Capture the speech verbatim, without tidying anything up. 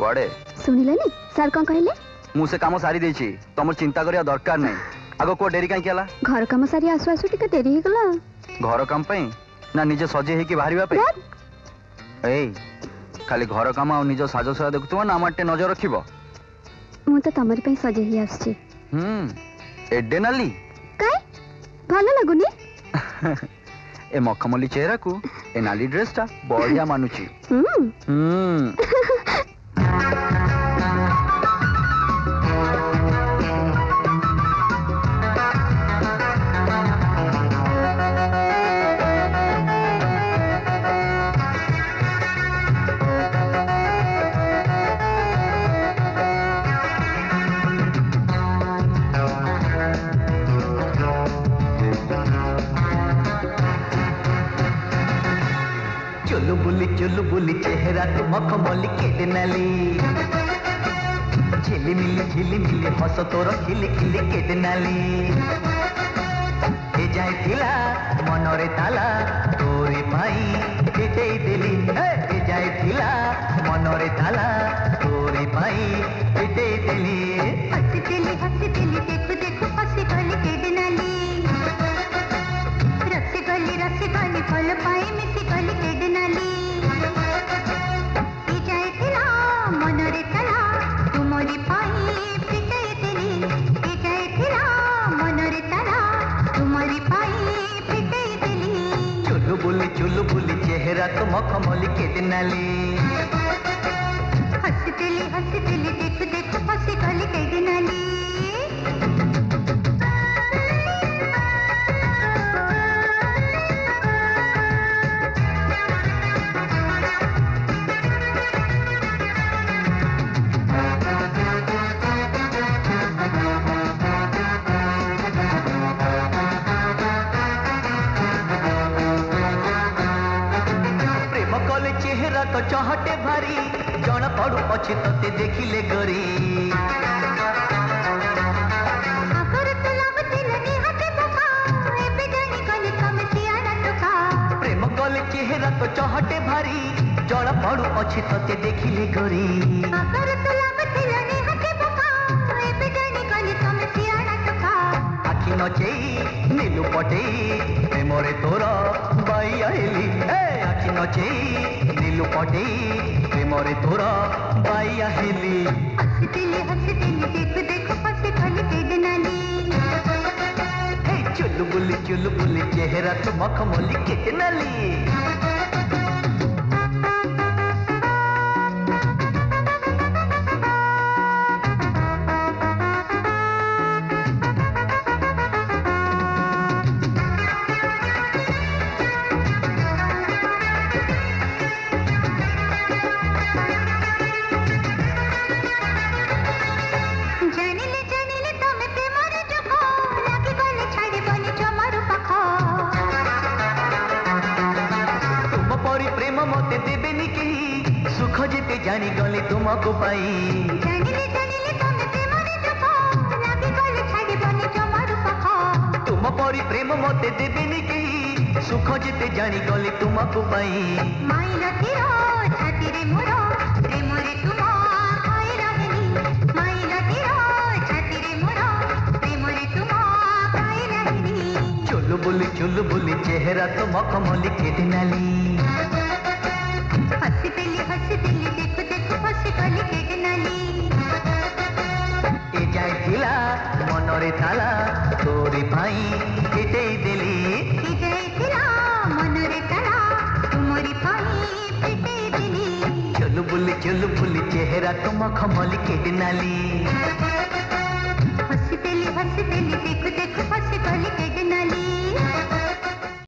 वाड़े सुनिले नी सर कौन कहले मु से काम सारी देछि तमर चिंता करिया दरकार नै आगो को डेरी काई केला घर काम सारी आसु आसु टिके देरी हे गेला घर काम पई ना निजे सजे हे कि बाहरिबा पई ए खाली घर काम आ निजे साजो सरा देखतु ना माटे नजर रखिबो मु त तमरी पई सजे हे आछि हम एडे नाली काय भालो लागुनी ए मखमली चेहरा को ए नाली ड्रेस ता बढ़िया मानुची हम हम चुलुबुली चुलुबुली चेहरा तू मखमली केडे नाली झिलिमिली झिलिमिली हस तोर खिली खिली केडे नाली ए जाइथिला मनरे ताला तोरे भाई बिटेई देली ए जाइथिला मनरे ताला तोरे भाई बिटेई देली हसी देली हसी देली देख देख हसी गली केडे नाली रस गली रस गली फल पाई मिसी गली केडे चुलबुली चेहरा तो मखमली केडे नाली हसी देली हसी देली देख देख हसी गली केडे नाली चहटे भारी जण पड़ू अच्छे ते देखिले गरी प्रेम कले चेहरा तो चहटे भारी जण पड़ू अच्छे ते देखिले गरी आखि नचे नीलू पटे प्रेमरे तोर बाई आइली आखि नचे लुपटे प्रेमरे तोरा बाई आहिली हसी देली हसी देली देख देख हसी गली केडे नाली हे चुलबुली चुलबुली चेहरा तू मखमली केडे नाली जानी गली तुमको पाई जानिले जानिले तुम प्रेमरे जखो लागी गली छाड़ी बनी जमारू पाखो तुम परी प्रेम मते देबेनी केही सुख जेते जानी गली तुमको पाई माई लथिरो छाती रे मोरो प्रेम रे तुम खाई रहनी माई लथिरो छाती रे मोरो प्रेम रे तुम खाई रहनी चुलबुली चुलबुली चेहरा तो मखमली केडे नाली हसी देली हसी देली देख देख हसी गली केडे नाली ए जाइथिला मनरे ताला तोरे भाई पिटेई देली ए जाइथिला मनरे ताला तुमरी भाई पिटेई देली चुलबुली चुलबुली चेहरा तो मखमली केडे नाली हसी देली हसी देली देख देख हसी गली केडे